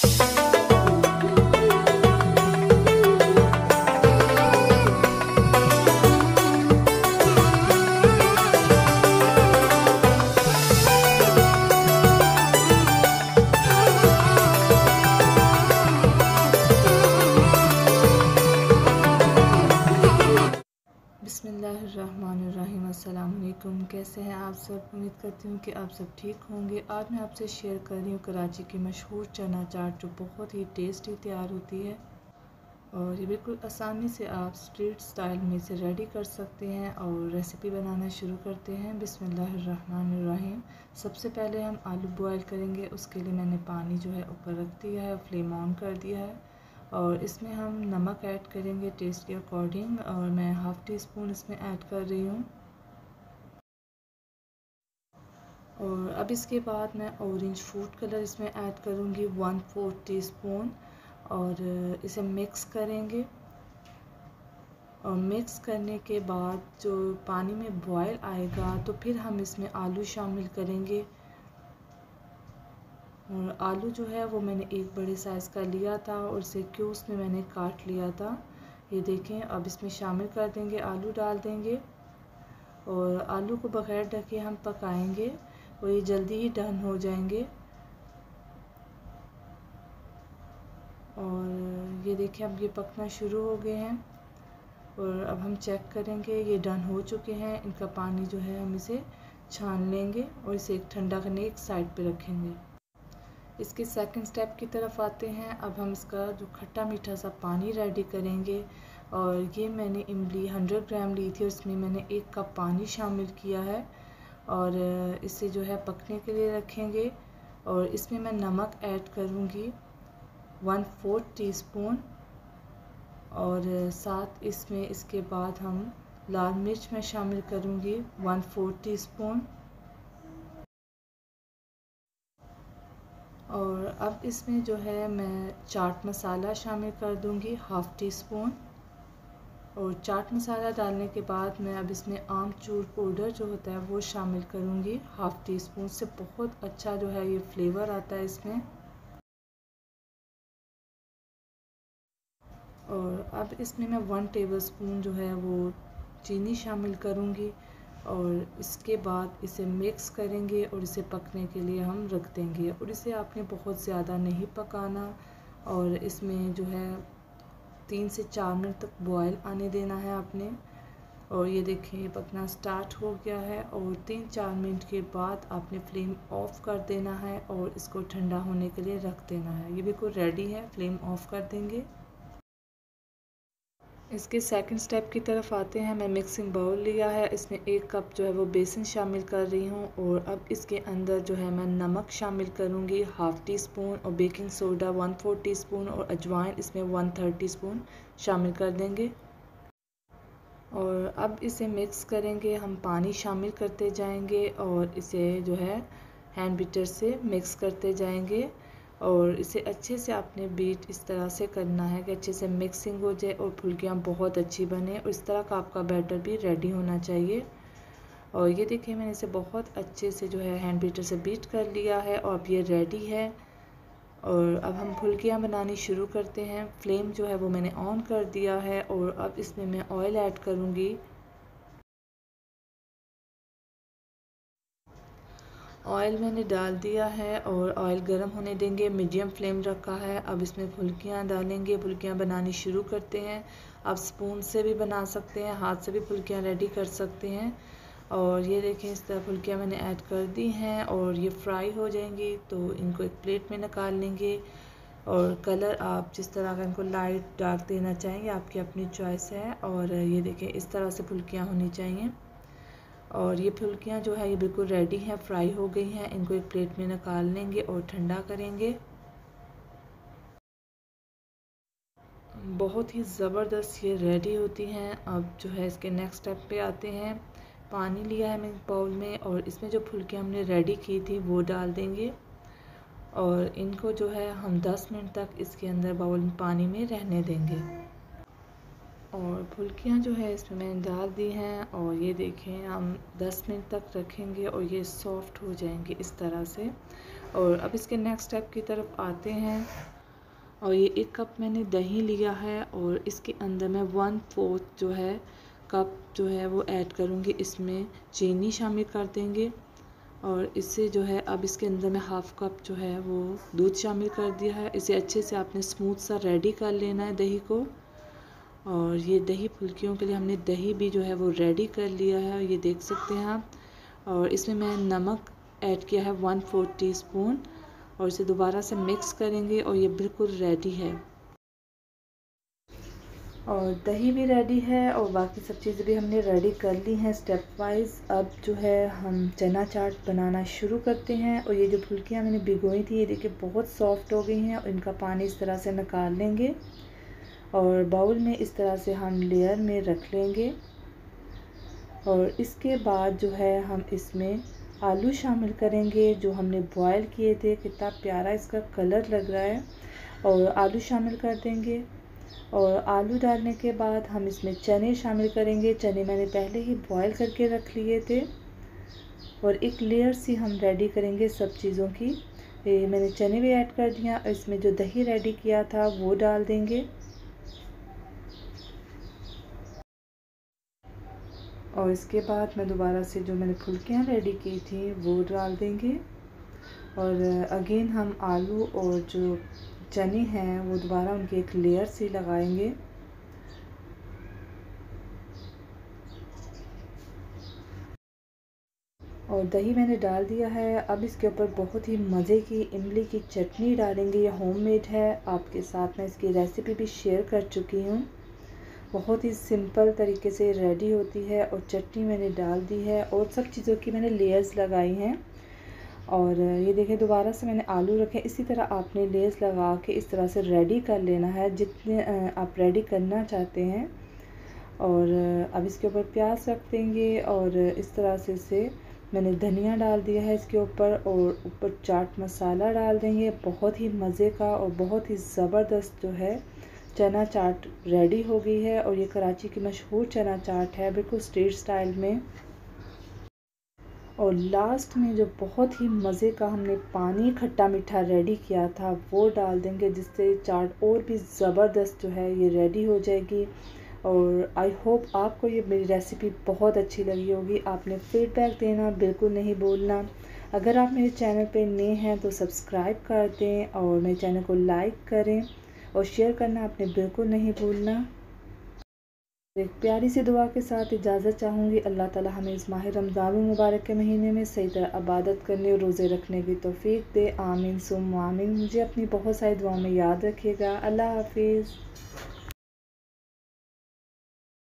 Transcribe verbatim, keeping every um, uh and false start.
बिस्मिल्लाहिर्रहमानिर्रहीम। अस्सलाम वालेकुम। कैसे हैं आप सब? उम्मीद करती हूँ कि आप सब ठीक होंगे। आज मैं आपसे शेयर कर रही हूँ कराची की मशहूर चना चाट, जो बहुत ही टेस्टी तैयार होती है और ये बिल्कुल आसानी से आप स्ट्रीट स्टाइल में इसे रेडी कर सकते हैं। और रेसिपी बनाना शुरू करते हैं। बिस्मिल्लाहिर्रहमानिर्रहीम। सबसे पहले हम आलू बॉयल करेंगे। उसके लिए मैंने पानी जो है ऊपर रख दिया है, फ्लेम ऑन कर दिया है और इसमें हम नमक ऐड करेंगे टेस्ट के अकॉर्डिंग, और मैं हाफ़ टी स्पून इसमें ऐड कर रही हूँ। और अब इसके बाद मैं ऑरेंज फूड कलर इसमें ऐड करूँगी वन फोर्थ टी स्पून, और इसे मिक्स करेंगे। और मिक्स करने के बाद जो पानी में बॉयल आएगा तो फिर हम इसमें आलू शामिल करेंगे। और आलू जो है वो मैंने एक बड़े साइज़ का लिया था और उसे क्यूब्स में मैंने काट लिया था, ये देखें। अब इसमें शामिल कर देंगे, आलू डाल देंगे और आलू को बगैर ढके हम पकाएंगे और ये जल्दी ही डन हो जाएंगे। और ये देखें अब ये पकना शुरू हो गए हैं और अब हम चेक करेंगे, ये डन हो चुके हैं। इनका पानी जो है हम इसे छान लेंगे और इसे एक ठंडा करने एक साइड पे रखेंगे। इसके सेकंड स्टेप की तरफ आते हैं। अब हम इसका जो खट्टा मीठा सा पानी रेडी करेंगे, और ये मैंने इमली हंड्रेड ग्राम ली थी और इसमें मैंने एक कप पानी शामिल किया है और इसे जो है पकने के लिए रखेंगे। और इसमें मैं नमक ऐड करूँगी वन फोर्थ टी स्पून, और साथ इसमें इसके बाद हम लाल मिर्च में शामिल करूँगी वन फोर्थ टी स्पून। और अब इसमें जो है मैं चाट मसाला शामिल कर दूंगी हाफ़ टी स्पून। और चाट मसाला डालने के बाद मैं अब इसमें आमचूर पाउडर जो होता है वो शामिल करूंगी हाफ़ टी स्पून, से बहुत अच्छा जो है ये फ्लेवर आता है इसमें। और अब इसमें मैं वन टेबलस्पून जो है वो चीनी शामिल करूंगी और इसके बाद इसे मिक्स करेंगे और इसे पकने के लिए हम रख देंगे। और इसे आपने बहुत ज़्यादा नहीं पकाना और इसमें जो है तीन से चार मिनट तक बॉयल आने देना है आपने। और ये देखिए पकना स्टार्ट हो गया है और तीन चार मिनट के बाद आपने फ्लेम ऑफ़ कर देना है और इसको ठंडा होने के लिए रख देना है। ये बिल्कुल रेडी है, फ्लेम ऑफ़ कर देंगे। इसके सेकंड स्टेप की तरफ आते हैं। मैं मिक्सिंग बाउल लिया है, इसमें एक कप जो है वो बेसन शामिल कर रही हूँ और अब इसके अंदर जो है मैं नमक शामिल करूँगी हाफ़ टी स्पून, और baking soda one four teaspoon, और अजवाइन इसमें वन थर्ड टी स्पून शामिल कर देंगे। और अब इसे मिक्स करेंगे, हम पानी शामिल करते जाएंगे और इसे जो है हैंड बीटर से मिक्स करते जाएंगे। और इसे अच्छे से आपने बीट इस तरह से करना है कि अच्छे से मिक्सिंग हो जाए और फुलकियाँ बहुत अच्छी बने, और इस तरह का आपका बैटर भी रेडी होना चाहिए। और ये देखिए मैंने इसे बहुत अच्छे से जो है हैंड बीटर से बीट कर लिया है और अब ये रेडी है। और अब हम फुलकियाँ बनानी शुरू करते हैं। फ्लेम जो है वो मैंने ऑन कर दिया है और अब इसमें मैं ऑयल ऐड करूँगी। ऑयल मैंने डाल दिया है और ऑयल गर्म होने देंगे, मीडियम फ्लेम रखा है। अब इसमें फुलकियाँ डालेंगे, फुलकियाँ बनानी शुरू करते हैं। आप स्पून से भी बना सकते हैं, हाथ से भी फुलकियाँ रेडी कर सकते हैं। और ये देखें इस तरह फुलकियाँ मैंने ऐड कर दी हैं और ये फ्राई हो जाएंगी तो इनको एक प्लेट में निकाल लेंगे। और कलर आप जिस तरह का इनको लाइट डार्क देना चाहेंगे आपकी अपनी चॉइस है। और ये देखें इस तरह से फुलकियाँ होनी चाहिए। और ये फुलकियाँ जो है ये बिल्कुल रेडी हैं, फ्राई हो गई हैं। इनको एक प्लेट में निकाल लेंगे और ठंडा करेंगे। बहुत ही ज़बरदस्त ये रेडी होती हैं। अब जो है इसके नेक्स्ट स्टेप पे आते हैं। पानी लिया है मैंने बाउल में और इसमें जो फुलकियाँ हमने रेडी की थी वो डाल देंगे और इनको जो है हम दस मिनट तक इसके अंदर बाउल पानी में रहने देंगे। और फुलकियाँ जो है इसमें मैंने डाल दी हैं और ये देखें हम दस मिनट तक रखेंगे और ये सॉफ़्ट हो जाएंगे इस तरह से। और अब इसके नेक्स्ट स्टेप की तरफ आते हैं। और ये एक कप मैंने दही लिया है और इसके अंदर मैं वन फोर्थ जो है कप जो है वो ऐड करूँगी, इसमें चीनी शामिल कर देंगे। और इससे जो है अब इसके अंदर मैं हाफ़ कप जो है वो दूध शामिल कर दिया है। इसे अच्छे से आपने स्मूथ सा रेडी कर लेना है दही को। और ये दही फुल्कियों के लिए हमने दही भी जो है वो रेडी कर लिया है, ये देख सकते हैं आप। और इसमें मैं नमक ऐड किया है वन फोर्थ टी स्पून और इसे दोबारा से मिक्स करेंगे और ये बिल्कुल रेडी है। और दही भी रेडी है और बाकी सब चीज़ें भी हमने रेडी कर ली हैं स्टेप वाइज। अब जो है हम चना चाट बनाना शुरू करते हैं। और ये जो फुल्कियाँ मैंने भिगोई थी ये देखिए बहुत सॉफ्ट हो गई हैं और इनका पानी इस तरह से निकाल लेंगे और बाउल में इस तरह से हम लेयर में रख लेंगे। और इसके बाद जो है हम इसमें आलू शामिल करेंगे जो हमने बॉयल किए थे, कितना प्यारा इसका कलर लग रहा है। और आलू शामिल कर देंगे और आलू डालने के बाद हम इसमें चने शामिल करेंगे। चने मैंने पहले ही बॉयल करके रख लिए थे और एक लेयर सी हम रेडी करेंगे सब चीज़ों की। ये मैंने चने भी ऐड कर दिया, इसमें जो दही रेडी किया था वो डाल देंगे। और इसके बाद मैं दोबारा से जो मैंने फुल्कियाँ रेडी की थी वो डाल देंगे। और अगेन हम आलू और जो चने हैं वो दोबारा उनकी एक लेयर सी लगाएंगे। और दही मैंने डाल दिया है। अब इसके ऊपर बहुत ही मज़े की इमली की चटनी डालेंगे, ये होममेड है, आपके साथ मैं इसकी रेसिपी भी शेयर कर चुकी हूँ। बहुत ही सिंपल तरीके से रेडी होती है। और चटनी मैंने डाल दी है और सब चीज़ों की मैंने लेयर्स लगाई हैं। और ये देखें दोबारा से मैंने आलू रखे, इसी तरह आपने लेयर्स लगा के इस तरह से रेडी कर लेना है जितने आप रेडी करना चाहते हैं। और अब इसके ऊपर प्याज रख देंगे और इस तरह से इसे मैंने धनिया डाल दिया है इसके ऊपर और ऊपर चाट मसाला डाल देंगे। बहुत ही मज़े का और बहुत ही ज़बरदस्त जो है चना चाट रेडी हो गई है। और ये कराची की मशहूर चना चाट है, बिल्कुल स्ट्रीट स्टाइल में। और लास्ट में जो बहुत ही मज़े का हमने पानी खट्टा मीठा रेडी किया था वो डाल देंगे, जिससे चाट और भी ज़बरदस्त जो है ये रेडी हो जाएगी। और आई होप आपको ये मेरी रेसिपी बहुत अच्छी लगी होगी। आपने फीडबैक देना बिल्कुल नहीं भूलना। अगर आप मेरे चैनल पे नए हैं तो सब्सक्राइब कर दें और मेरे चैनल को लाइक करें और शेयर करना आपने बिल्कुल नहीं भूलना। एक प्यारी सी दुआ के साथ इजाज़त चाहूँगी। अल्लाह ताला हमें इस माह रमज़ान मुबारक के महीने में सही तरह इबादत करने और रोज़े रखने की तौफीक दे। आमीन सुम आमीन। मुझे अपनी बहुत सारी दुआओं में याद रखिएगा। अल्लाह हाफिज़।